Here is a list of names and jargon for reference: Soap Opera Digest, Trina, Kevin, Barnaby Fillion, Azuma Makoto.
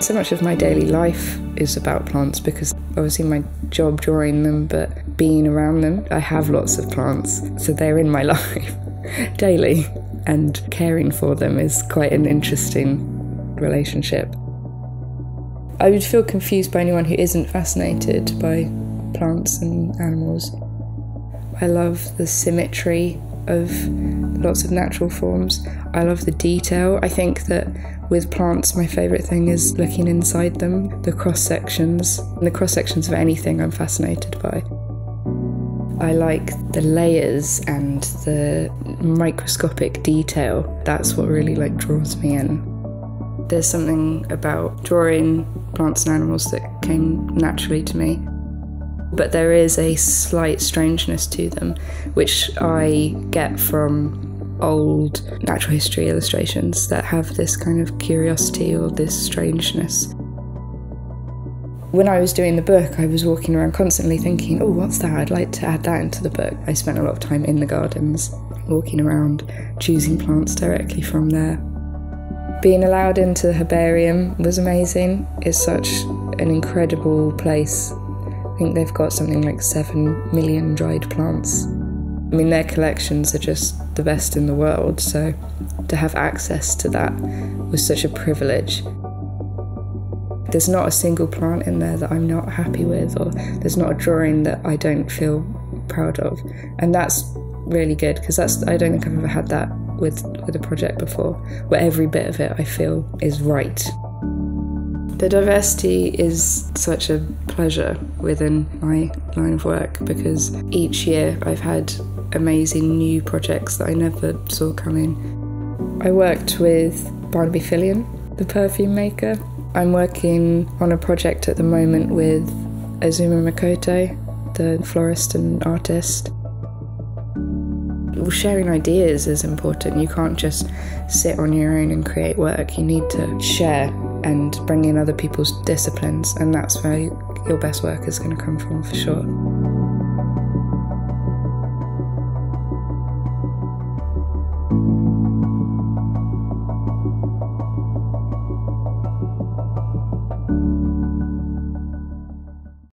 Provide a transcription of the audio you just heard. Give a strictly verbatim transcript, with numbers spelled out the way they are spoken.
So much of my daily life is about plants because obviously my job drawing them, but being around them, I have lots of plants, so they're in my life daily, and caring for them is quite an interesting relationship. I would feel confused by anyone who isn't fascinated by plants and animals. I love the symmetry of lots of natural forms. I love the detail. I think that with plants, my favourite thing is looking inside them, the cross sections. And the cross sections of anything I'm fascinated by. I like the layers and the microscopic detail. That's what really like draws me in. There's something about drawing plants and animals that came naturally to me. But there is a slight strangeness to them, which I get from old natural history illustrations that have this kind of curiosity or this strangeness. When I was doing the book, I was walking around constantly thinking, oh, what's that? I'd like to add that into the book. I spent a lot of time in the gardens, walking around, choosing plants directly from there. Being allowed into the herbarium was amazing. It's such an incredible place. I think they've got something like seven million dried plants. I mean, their collections are just the best in the world, so to have access to that was such a privilege. There's not a single plant in there that I'm not happy with, or there's not a drawing that I don't feel proud of. And that's really good, because that's I don't think I've ever had that with, with a project before, where every bit of it I feel is right. The diversity is such a pleasure within my line of work because each year I've had amazing new projects that I never saw coming. I worked with Barnaby Fillion, the perfume maker. I'm working on a project at the moment with Azuma Makoto, the florist and artist. Well, sharing ideas is important. You can't just sit on your own and create work. You need to share and bring in other people's disciplines, and that's where your best work is going to come from, for sure.